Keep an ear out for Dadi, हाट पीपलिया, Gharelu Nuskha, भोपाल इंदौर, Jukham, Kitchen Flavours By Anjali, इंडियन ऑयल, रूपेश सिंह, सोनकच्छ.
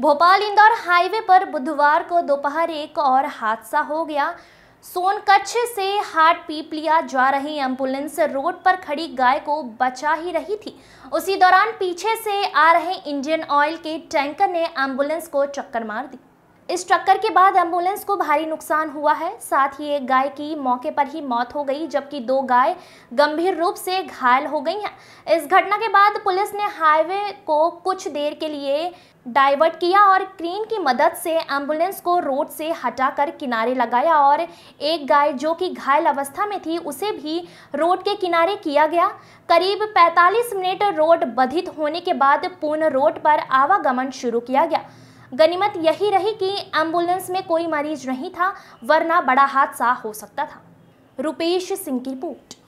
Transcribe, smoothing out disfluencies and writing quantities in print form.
भोपाल इंदौर highway पर बुधवार को दोपहर एक और हादसा हो गया। सोनकच्छ से हाट पीपलिया जा रही एम्बुलेंस रोड पर खड़ी गाय को बचा ही रही थी। उसी दौरान पीछे से आ रहे इंडियन ऑयल के टैंकर ने एम्बुलेंस को टक्कर मार दी। इस टक्कर के बाद एम्बुलेंस को भारी नुकसान हुआ है। साथ ही एक गाय की मौके पर ही मौत हो गई, जबकि दो गाय गंभीर रूप से घायल हो गई हैं। इस घटना के बाद पुलिस ने हाईवे को कुछ देर के लिए डाइवर्ट किया और क्रेन की मदद से एम्बुलेंस को रोड से हटाकर किनारे लगाया और एक गाय जो कि घायल अवस्था में थी उसे भी रोड के किनारे किया गया। करीब 45 मिनट रोड बाधित होने के बाद पूर्ण रोड पर आवागमन शुरू किया गया। गनीमत यही रही कि एम्बुलेंस में कोई मरीज नहीं था, वरना बड़ा हादसा हो सकता था। रूपेश सिंह की रिपोर्ट।